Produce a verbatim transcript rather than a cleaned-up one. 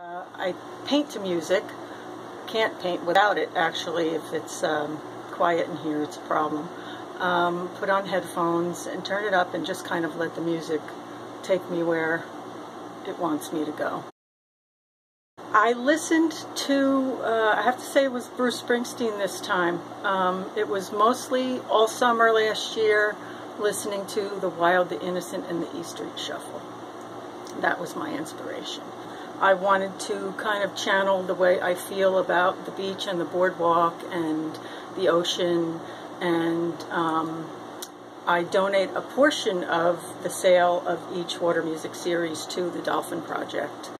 Uh, I paint to music. Can't paint without it, actually. If it's um, quiet in here, it's a problem. Um, put on headphones and turn it up and just kind of let the music take me where it wants me to go. I listened to, uh, I have to say it was Bruce Springsteen this time. Um, it was mostly all summer last year, listening to The Wild, The Innocent and The E Street Shuffle. That was my inspiration. I wanted to kind of channel the way I feel about the beach and the boardwalk and the ocean, and um, I donate a portion of the sale of each Water Music series to the Dolphin Project.